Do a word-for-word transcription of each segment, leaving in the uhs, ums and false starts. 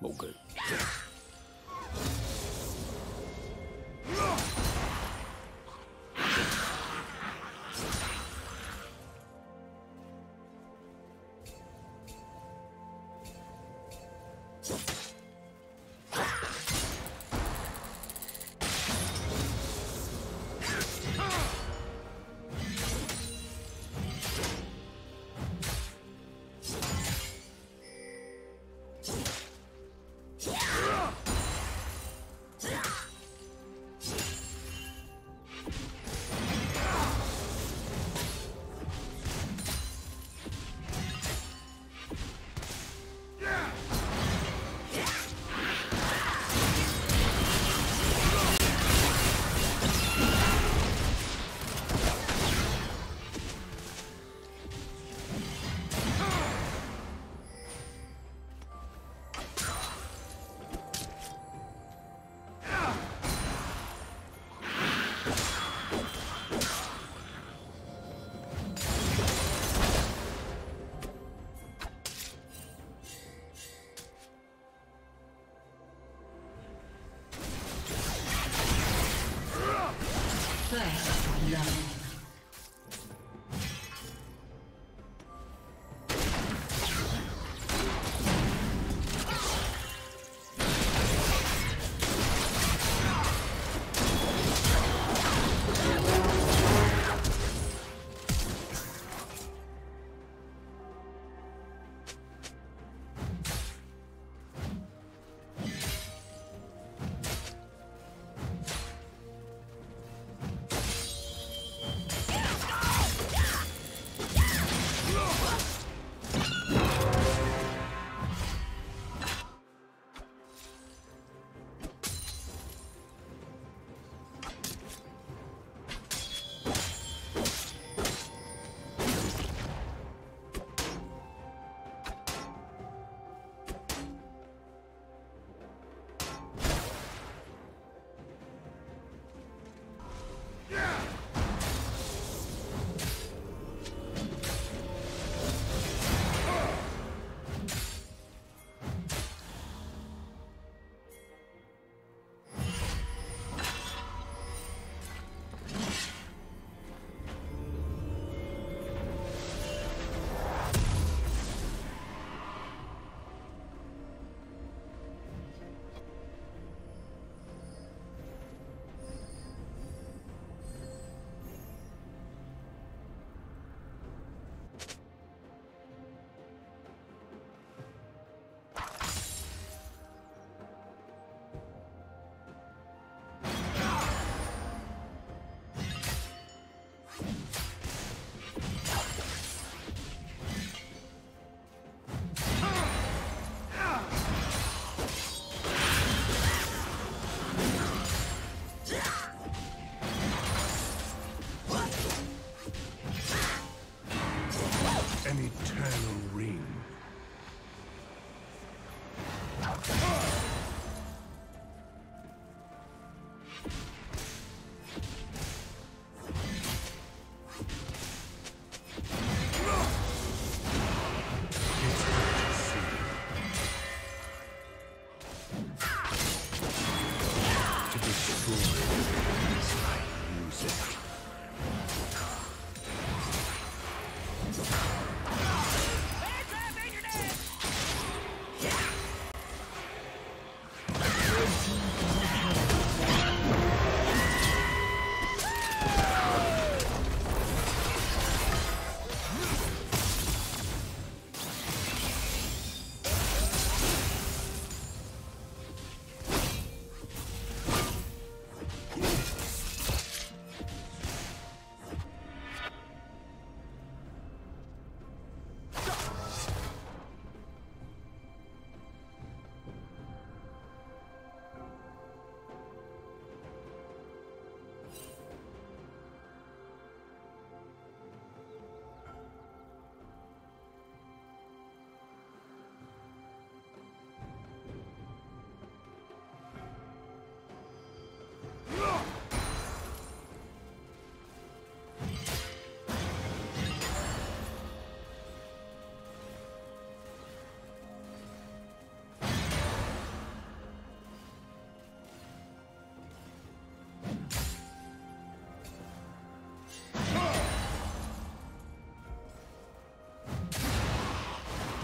Mogul.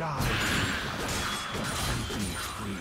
Die and be free.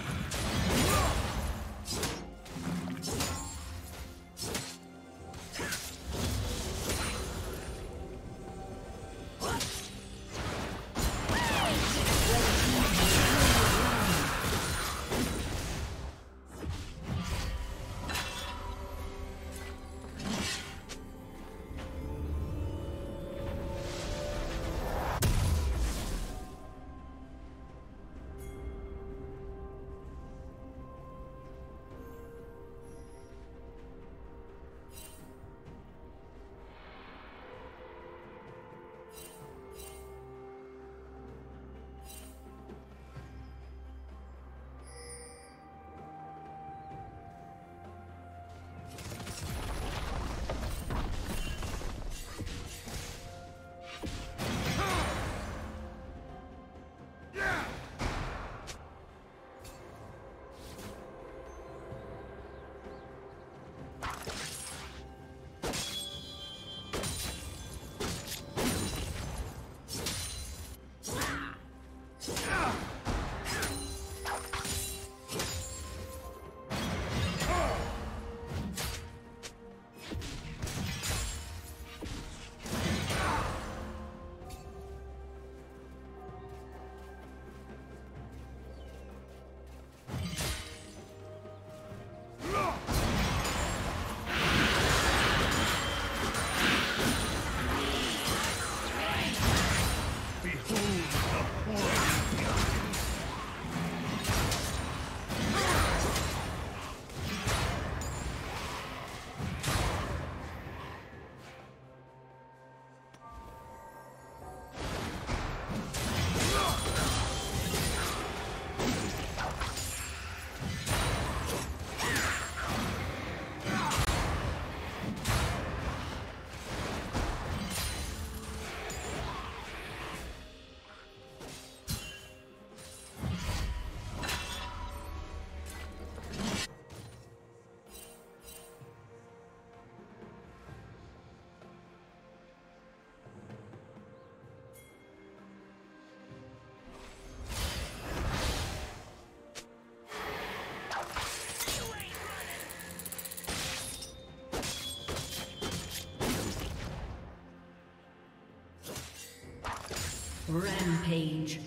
Rampage.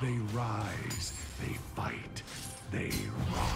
They rise, they fight, they rock.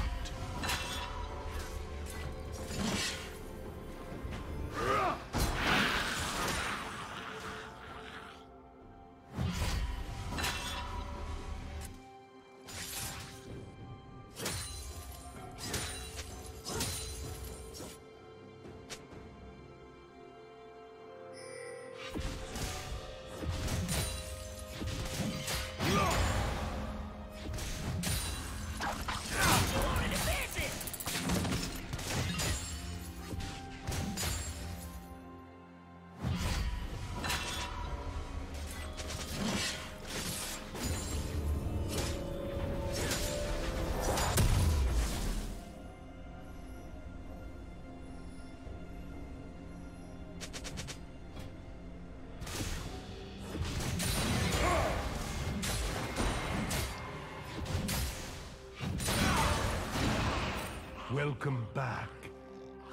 Welcome back.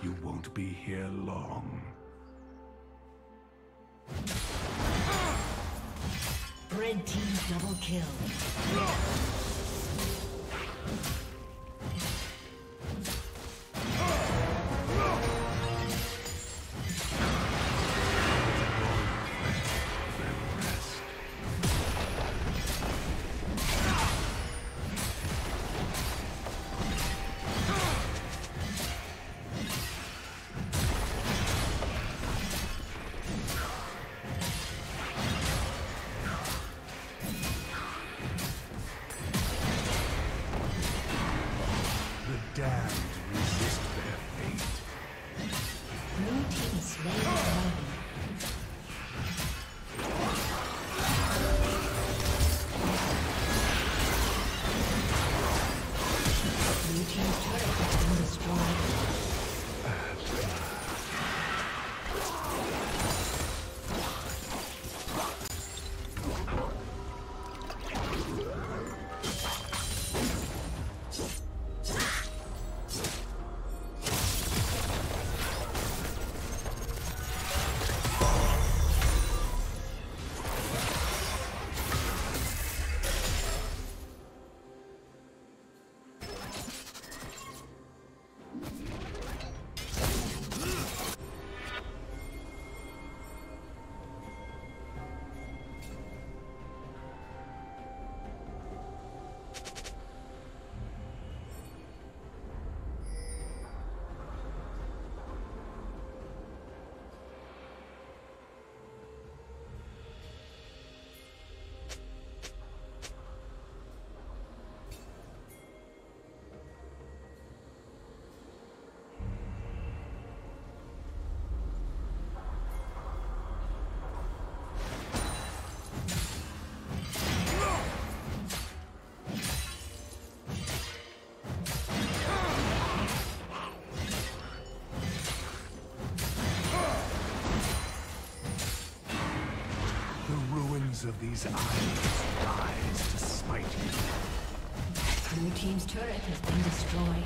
You won't be here long. Red team double kill. No! Of these eyes rise to smite you. Blue team's turret has been destroyed.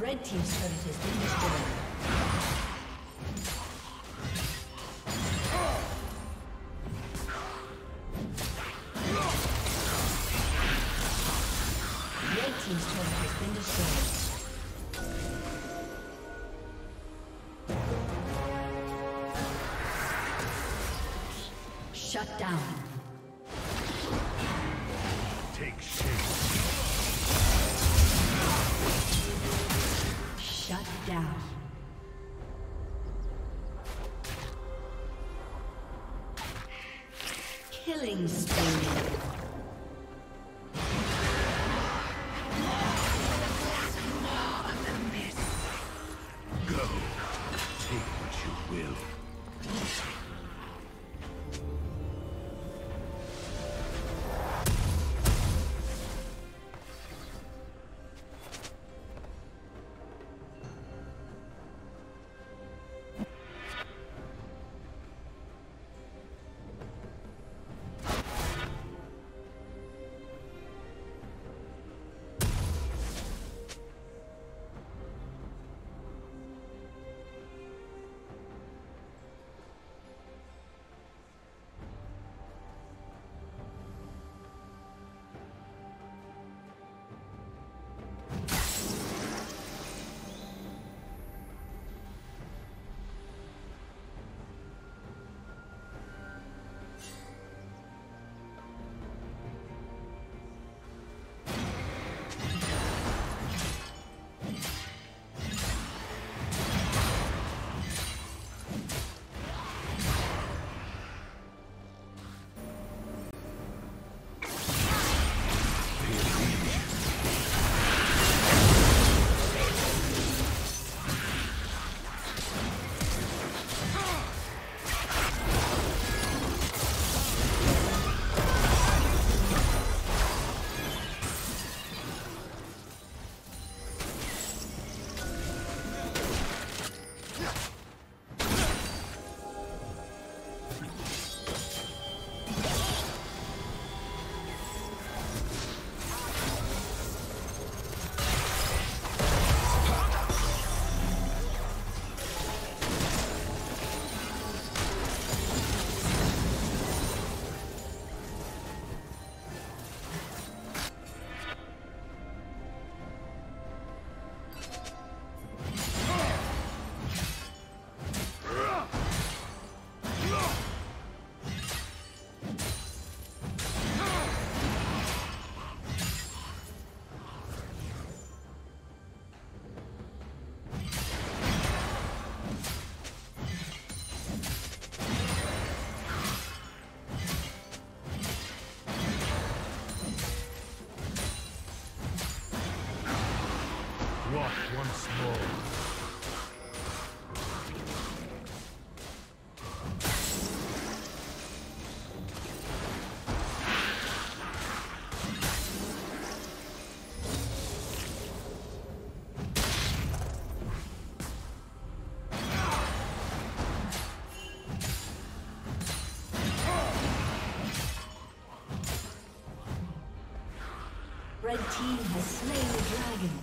Red team's turret has been destroyed. Shut down. Take shape. Shut down. Killing spree. Walk once more. Red team has slain the dragon.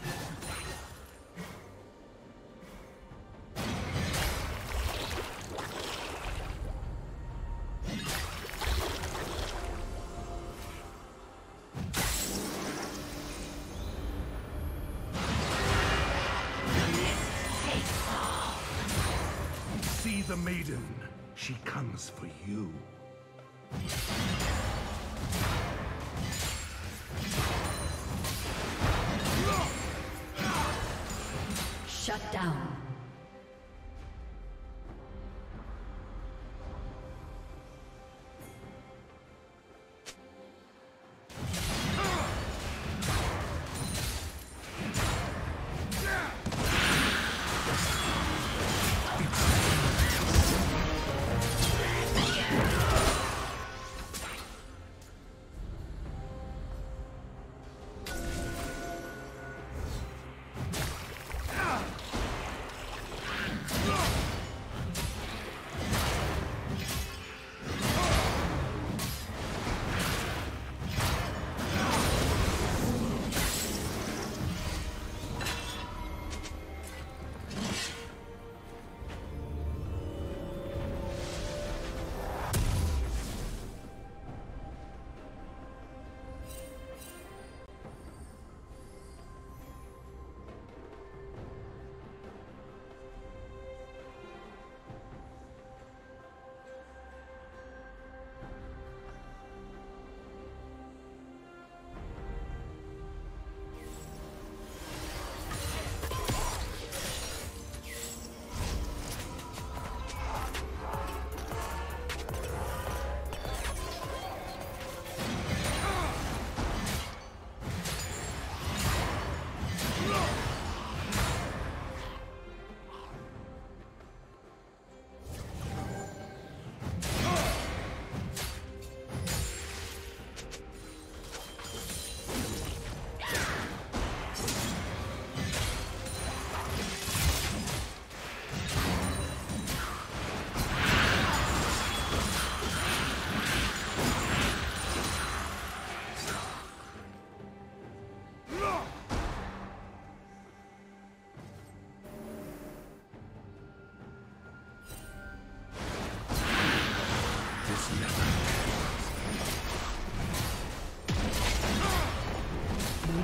See the maiden. She comes for you. Shut down.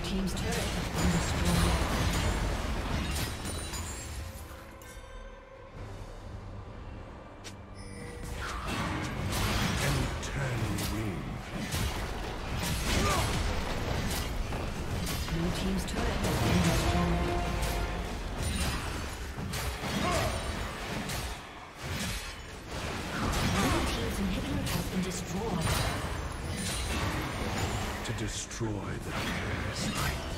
Team's turret has been destroyed. An eternal ring. Blue team's turret has been destroyed. Destroy the past.